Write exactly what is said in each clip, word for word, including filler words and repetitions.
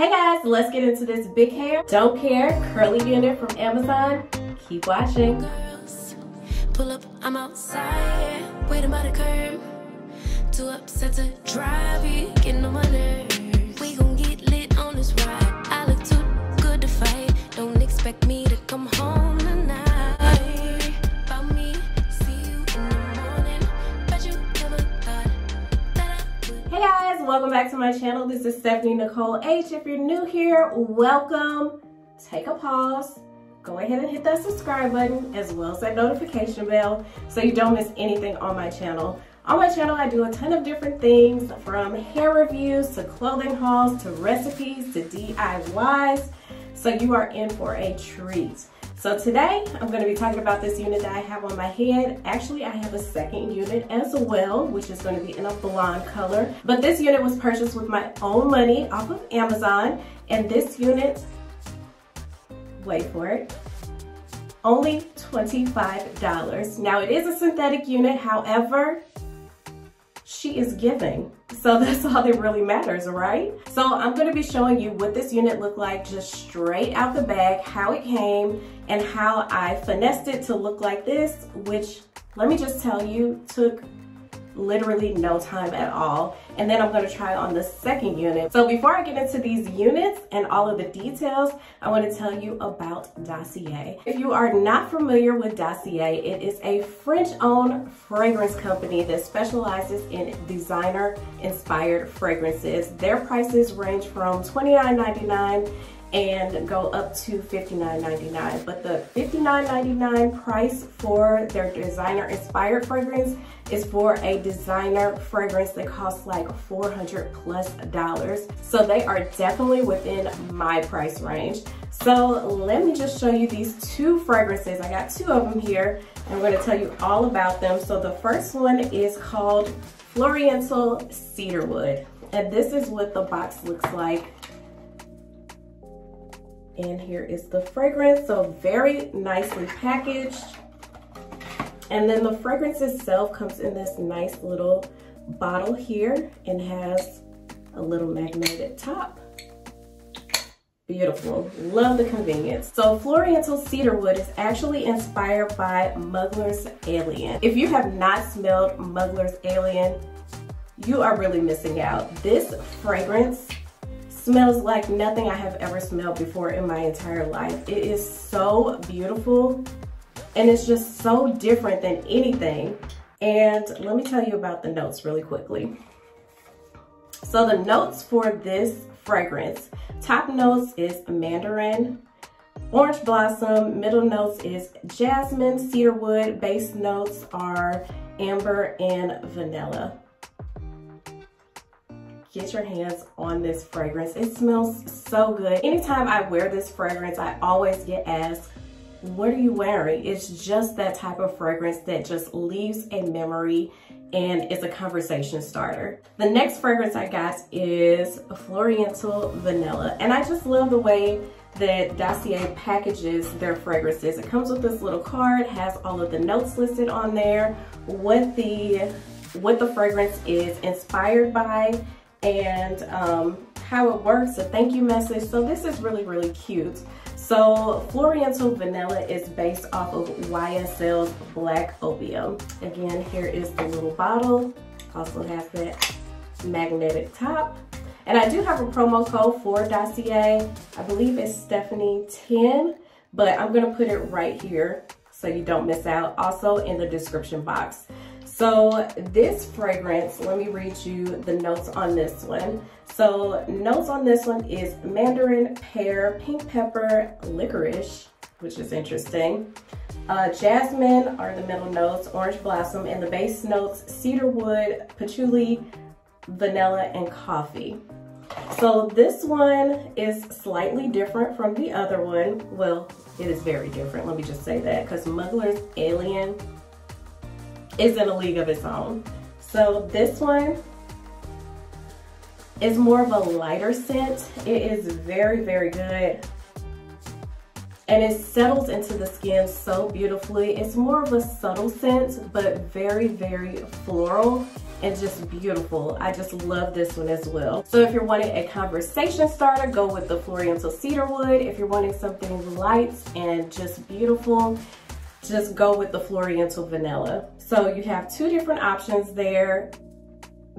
Hey guys, let's get into this big hair, don't care, curly unit from Amazon. Keep watching. Girls, pull up, I'm outside, waiting by the curb. Too upset to drive, you getting on my nerves. We gon' get lit on this ride. I look too good to fight. Don't expect me to come home tonight. About me, see you in the morning. But you never thought that I would. Hey guys, welcome back to my channel. This is Stephanie Nicole H. If you're new here, welcome. Take a pause. Go ahead and hit that subscribe button as well as that notification bell so you don't miss anything on my channel. On my channel, I do a ton of different things, from hair reviews to clothing hauls to recipes to D I Ys, so you are in for a treat. So today, I'm going to be talking about this unit that I have on my head. Actually, I have a second unit as well, which is going to be in a blonde color. But this unit was purchased with my own money off of Amazon, and this unit, wait for it, only twenty-five dollars. Now, it is a synthetic unit, however, she is giving. So that's all that really matters, right? So I'm gonna be showing you what this unit looked like just straight out the bag, how it came, and how I finessed it to look like this, which, let me just tell you, took literally no time at all. And then I'm gonna try on the second unit. So before I get into these units and all of the details, I wanna tell you about Dossier. If you are not familiar with Dossier, it is a French-owned fragrance company that specializes in designer-inspired fragrances. Their prices range from twenty-nine ninety-nine and go up to fifty-nine ninety-nine. But the fifty-nine ninety-nine price for their designer-inspired fragrance is for a designer fragrance that costs like four hundred plus dollars. So they are definitely within my price range. So let me just show you these two fragrances. I got two of them here. I'm gonna tell you all about them. So the first one is called Floriental Cedarwood. And this is what the box looks like. And here is the fragrance, so very nicely packaged. And then the fragrance itself comes in this nice little bottle here and has a little magnetic top. Beautiful, love the convenience. So Floriental Cedarwood is actually inspired by Mugler's Alien. If you have not smelled Mugler's Alien, you are really missing out. This fragrance smells like nothing I have ever smelled before in my entire life. It is so beautiful and it's just so different than anything. And let me tell you about the notes really quickly. So the notes for this fragrance, top notes is mandarin, orange blossom, middle notes is jasmine, cedarwood, base notes are amber and vanilla. Get your hands on this fragrance. It smells so good. Anytime I wear this fragrance, I always get asked, what are you wearing? It's just that type of fragrance that just leaves a memory and is a conversation starter. The next fragrance I got is Floriental Vanilla. And I just love the way that Dossier packages their fragrances. It comes with this little card, has all of the notes listed on there, what the, what the fragrance is inspired by, and um, how it works, a thank you message. So this is really, really cute. So Floriental Vanilla is based off of Y S L's Black Opium. Again, here is the little bottle. Also has that magnetic top. And I do have a promo code for Dossier. I believe it's Stephanie ten, but I'm gonna put it right here so you don't miss out, also in the description box. So this fragrance, let me read you the notes on this one. So notes on this one is mandarin, pear, pink pepper, licorice, which is interesting. Uh, jasmine are the middle notes, orange blossom, and the base notes, cedarwood, patchouli, vanilla, and coffee. So this one is slightly different from the other one. Well, it is very different, let me just say that, because Mugler's Alien is in a league of its own. So this one is more of a lighter scent. It is very, very good. And it settles into the skin so beautifully. It's more of a subtle scent, but very, very floral. and just beautiful. I just love this one as well. So if you're wanting a conversation starter, go with the Floriental Cedarwood. If you're wanting something light and just beautiful, just go with the Floriental Vanilla. So you have two different options there.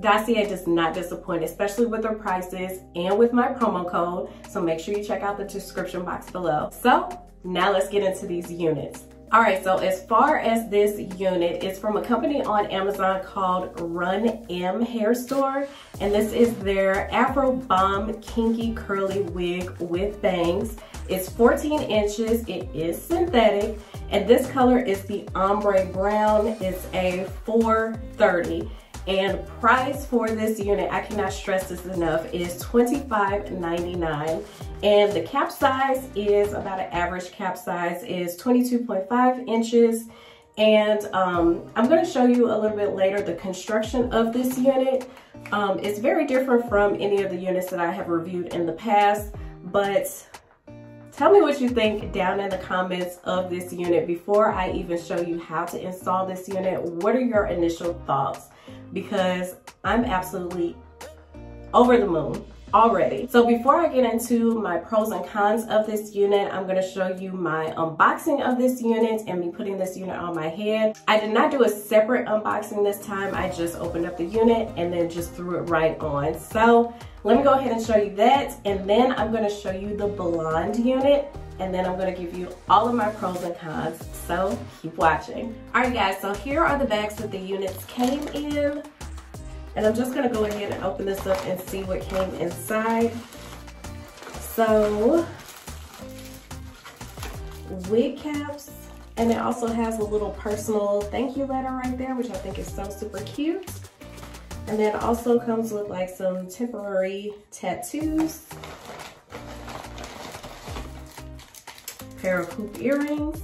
Dossier does not disappoint, especially with their prices and with my promo code. So make sure you check out the description box below. So now let's get into these units. All right, so as far as this unit, it's from a company on Amazon called Run M Hair Store, and this is their Afro Bomb Kinky Curly Wig with Bangs. It's fourteen inches, it is synthetic, and this color is the ombre brown. It's a four thirty, and price for this unit, I cannot stress this enough, is twenty-five ninety-nine. And the cap size is about an average cap size is twenty-two point five inches. And um, I'm gonna show you a little bit later the construction of this unit. Um, it's very different from any of the units that I have reviewed in the past, but tell me what you think down in the comments of this unit before I even show you how to install this unit. What are your initial thoughts? Because I'm absolutely over the moon already. So before I get into my pros and cons of this unit, I'm going to show you my unboxing of this unit and me putting this unit on my head. I did not do a separate unboxing this time. I just opened up the unit and then just threw it right on. So let me go ahead and show you that, and then I'm going to show you the blonde unit, and then I'm going to give you all of my pros and cons. So keep watching. All right guys, so here are the bags that the units came in. And I'm just gonna go ahead and open this up and see what came inside. So, wig caps, and it also has a little personal thank you letter right there, which I think is so super cute. And then also comes with like some temporary tattoos, a pair of hoop earrings,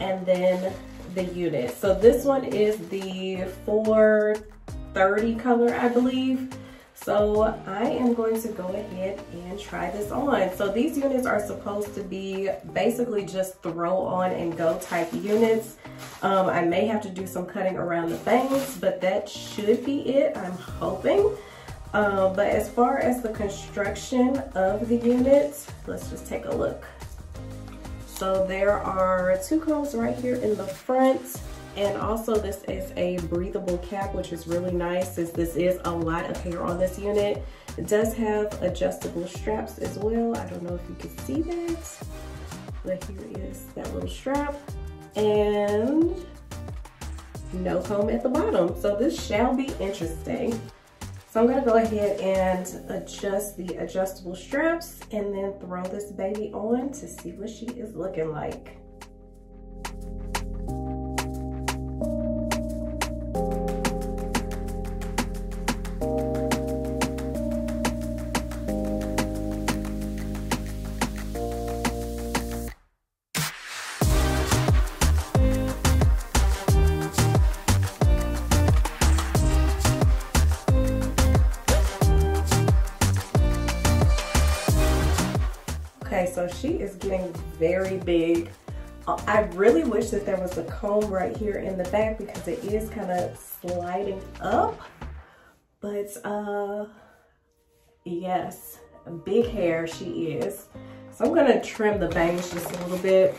and then the unit. So this one is the four thirty color, I believe. So I am going to go ahead and try this on. So these units are supposed to be basically just throw on and go type units. Um, I may have to do some cutting around the bangs, but that should be it, I'm hoping. Uh, but as far as the construction of the units, let's just take a look. So there are two combs right here in the front, and also this is a breathable cap, which is really nice since this is a lot of hair on this unit. It does have adjustable straps as well. I don't know if you can see that, but here is that little strap, and no comb at the bottom. So this shall be interesting. So I'm gonna go ahead and adjust the adjustable straps and then throw this baby on to see what she is looking like. So she is getting very big. I really wish that there was a comb right here in the back because it is kind of sliding up. But uh, yes, big hair she is. So I'm gonna trim the bangs just a little bit.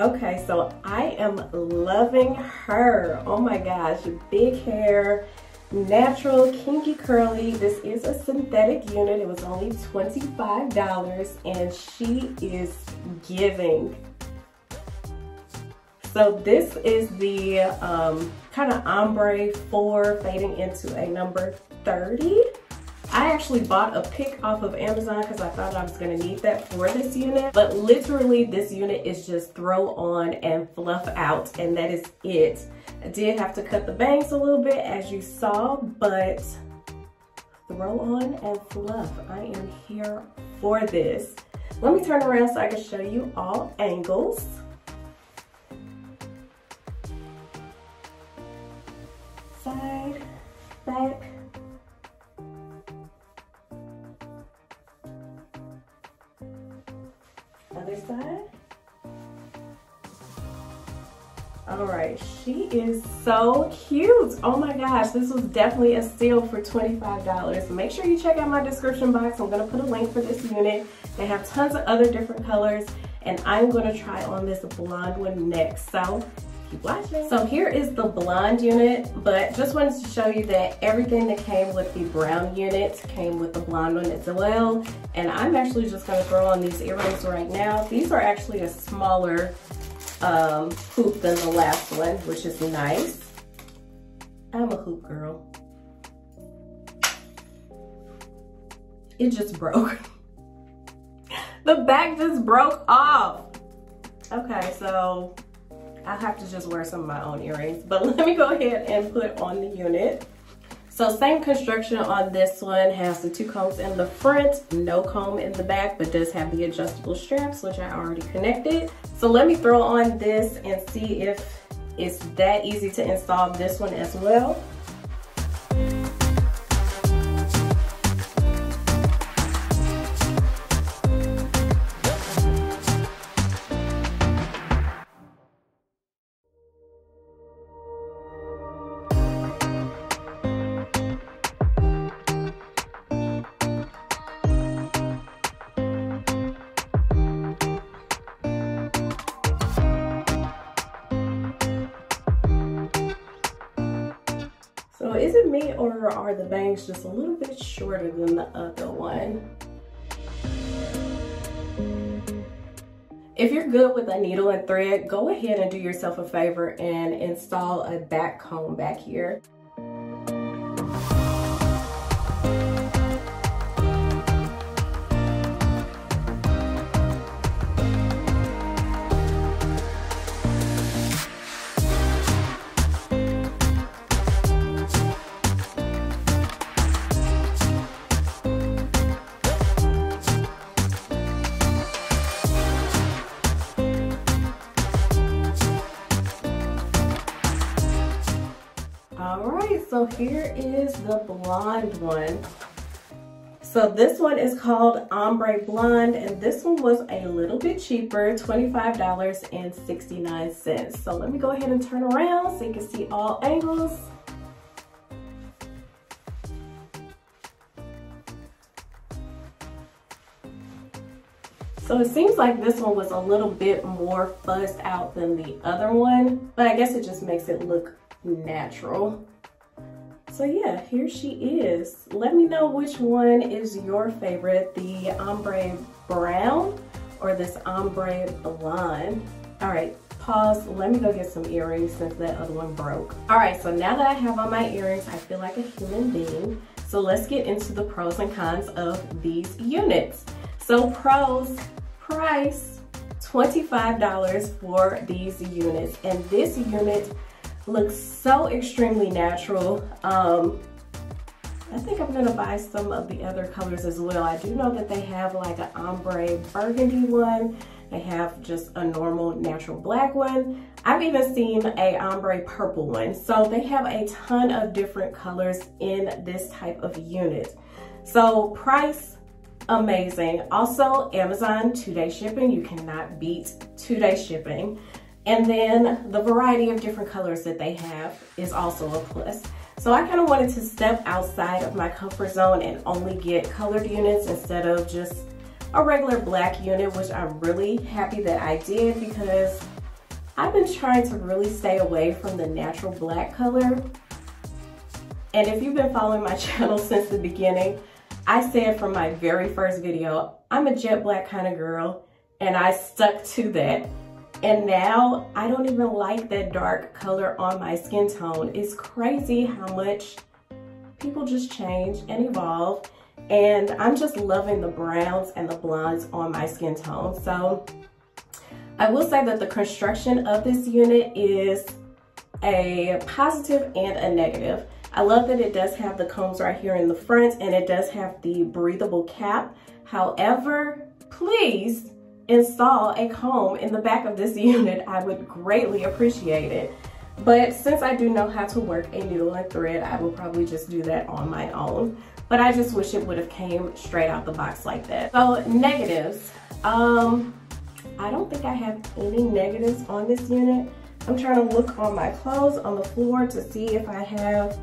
Okay, so I am loving her. Oh my gosh, big hair, natural, kinky curly. This is a synthetic unit. It was only twenty-five dollars and she is giving. So this is the um, kind of ombre four fading into a number thirty. I actually bought a pick off of Amazon because I thought I was going to need that for this unit, but literally this unit is just throw on and fluff out, and that is it. I did have to cut the bangs a little bit as you saw, but throw on and fluff. I am here for this. Let me turn around so I can show you all angles. Side, back. Other side. All right, she is so cute. Oh my gosh, this was definitely a steal for twenty-five dollars. Make sure you check out my description box. I'm gonna put a link for this unit. They have tons of other different colors, and I'm gonna try on this blonde one next, so keep watching. So here is the blonde unit, but just wanted to show you that everything that came with the brown unit came with the blonde one as well. And I'm actually just gonna throw on these earrings right now. These are actually a smaller um hoop than the last one, which is nice. I'm a hoop girl. It just broke. The back just broke off. Okay, so I have to just wear some of my own earrings, but let me go ahead and put on the unit. So same construction on this one, has the two combs in the front, no comb in the back, but does have the adjustable straps, which I already connected. So let me throw on this and see if it's that easy to install this one as well. So is it me, or are the bangs just a little bit shorter than the other one? If you're good with a needle and thread, go ahead and do yourself a favor and install a back comb back here. So here is the blonde one. So this one is called Ombre Blonde, and this one was a little bit cheaper, twenty-five dollars and sixty-nine cents. So let me go ahead and turn around so you can see all angles. So it seems like this one was a little bit more fussed out than the other one, but I guess it just makes it look natural. So yeah, here she is. Let me know which one is your favorite, the ombre brown or this ombre blonde. All right, pause. Let me go get some earrings since that other one broke. All right, so now that I have on my earrings, I feel like a human being. So let's get into the pros and cons of these units. So pros, price, twenty-five dollars for these units. And this unit looks so extremely natural. Um, I think I'm gonna buy some of the other colors as well. I do know that they have like an ombre burgundy one. They have just a normal natural black one. I've even seen a ombre purple one. So they have a ton of different colors in this type of unit. So price, amazing. Also Amazon two-day shipping. You cannot beat two-day shipping. And then the variety of different colors that they have is also a plus. So I kind of wanted to step outside of my comfort zone and only get colored units instead of just a regular black unit, which I'm really happy that I did, because I've been trying to really stay away from the natural black color. And if you've been following my channel since the beginning, I said from my very first video, I'm a jet black kind of girl, and I stuck to that. And now I don't even like that dark color on my skin tone. It's crazy how much people just change and evolve. and I'm just loving the browns and the blondes on my skin tone. So I will say that the construction of this unit is a positive and a negative. I love that it does have the combs right here in the front, and it does have the breathable cap. However, please install a comb in the back of this unit. I would greatly appreciate it. But since I do know how to work a needle and thread, I will probably just do that on my own. But I just wish it would have came straight out the box like that. So negatives. Um, I don't think I have any negatives on this unit. I'm trying to look on my clothes on the floor to see if I have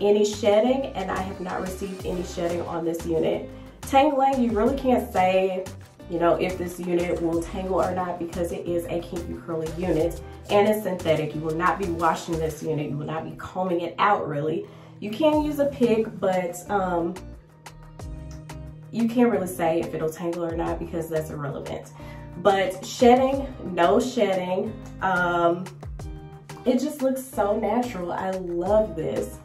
any shedding, and I have not received any shedding on this unit. Tangling, you really can't say, you know, if this unit will tangle or not, because it is a kinky curly unit and it's synthetic. You will not be washing this unit. You will not be combing it out, really. You can use a pick, but um, you can't really say if it'll tangle or not because that's irrelevant. But shedding, no shedding. Um, it just looks so natural. I love this.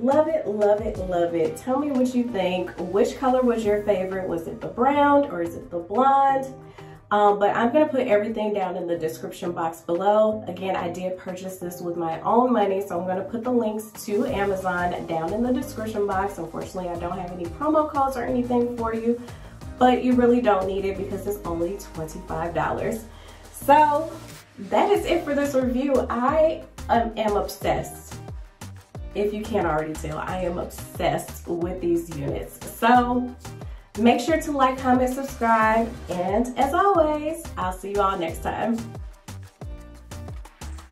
Love it, love it, love it. Tell me what you think. Which color was your favorite? Was it the brown or is it the blonde? Um, but I'm gonna put everything down in the description box below. Again, I did purchase this with my own money, so I'm gonna put the links to Amazon down in the description box. Unfortunately, I don't have any promo codes or anything for you, but you really don't need it because it's only twenty-five dollars. So that is it for this review. I um, am obsessed. If you can't already tell, I am obsessed with these units. So make sure to like, comment, subscribe, and as always, I'll see you all next time.